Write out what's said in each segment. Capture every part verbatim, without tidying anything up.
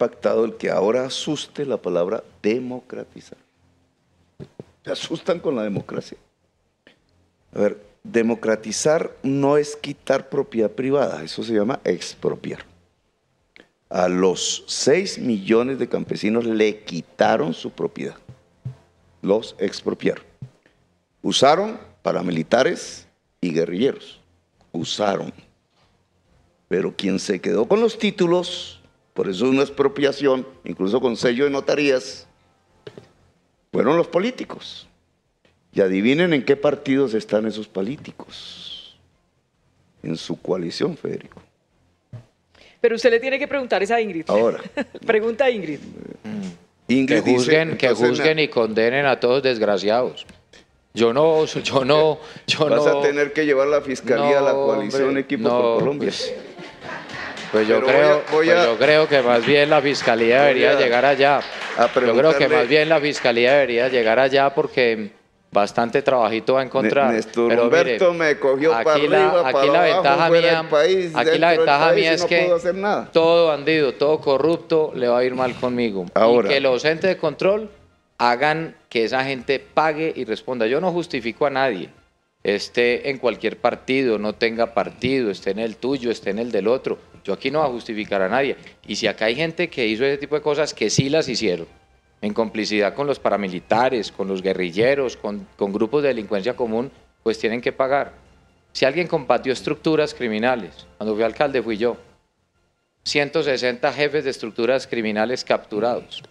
impactado el que ahora asuste la palabra democratizar. Se asustan con la democracia. A ver, democratizar no es quitar propiedad privada, eso se llama expropiar. A los seis millones de campesinos le quitaron su propiedad, los expropiaron. Usaron paramilitares y guerrilleros, usaron. Pero quien se quedó con los títulos, por eso es una expropiación, incluso con sello de notarías, fueron los políticos. Y adivinen en qué partidos están esos políticos. En su coalición, Federico. Pero usted le tiene que preguntar esa a Ingrid. Ahora. Pregunta a Ingrid. Ingrid que juzguen, dice, que juzguen y condenen a todos desgraciados. Yo no, yo no, yo Vas no. Vas a tener que llevar la fiscalía no, a la coalición hombre, Equipo no, por Colombia. Pues, pues, yo, creo, voy a, voy a, pues yo creo que más bien la fiscalía debería a, llegar allá. Yo creo que más bien la fiscalía debería llegar allá porque bastante trabajito va a encontrar. Néstor Humberto me cogió para arriba, para abajo, fuera del país, aquí la ventaja mía es que todo bandido, todo corrupto le va a ir mal conmigo. Ahora, y que los entes de control hagan que esa gente pague y responda. Yo no justifico a nadie, esté en cualquier partido, no tenga partido, esté en el tuyo, esté en el del otro. Yo aquí no voy a justificar a nadie. Y si acá hay gente que hizo ese tipo de cosas, que sí las hicieron, en complicidad con los paramilitares, con los guerrilleros, con, con grupos de delincuencia común, pues tienen que pagar. Si alguien combatió estructuras criminales, cuando fui alcalde fui yo, ciento sesenta jefes de estructuras criminales capturados,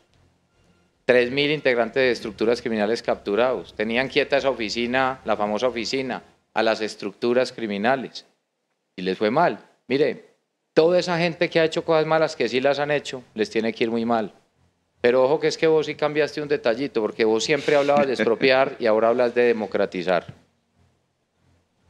tres mil integrantes de estructuras criminales capturados, tenían quieta esa oficina, la famosa oficina, a las estructuras criminales, y les fue mal. Mire, toda esa gente que ha hecho cosas malas, que sí las han hecho, les tiene que ir muy mal. Pero ojo que es que vos sí cambiaste un detallito, porque vos siempre hablabas de expropiar y ahora hablas de democratizar.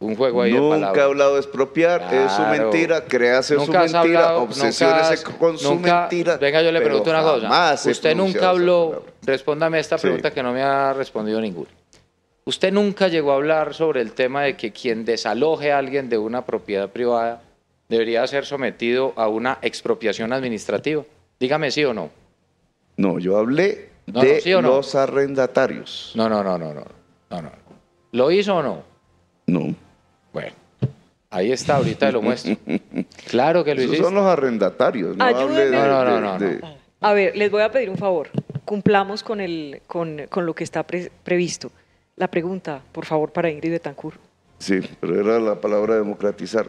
Un juego ahí de palabras. Nunca he hablado de expropiar, claro. Es su mentira, crease su mentira, hablado, obsesiones nunca, con su nunca, mentira. Venga, yo le pregunto una cosa. Usted nunca habló, respóndame esta pregunta sí. que no me ha respondido ninguna. Usted nunca llegó a hablar sobre el tema de que quien desaloje a alguien de una propiedad privada debería ser sometido a una expropiación administrativa. Dígame sí o no. No, yo hablé no, de no, ¿sí no? los arrendatarios. No, no, no, no, no, no, no. ¿Lo hizo o no? No. Bueno, ahí está, ahorita lo muestro. Claro que lo hiciste. Esos son los arrendatarios. No, hablé de, no, no, no, no, de, de... no. A ver, les voy a pedir un favor. Cumplamos con, el, con, con lo que está pre previsto. La pregunta, por favor, para Ingrid Betancourt. Sí, pero era la palabra democratizar.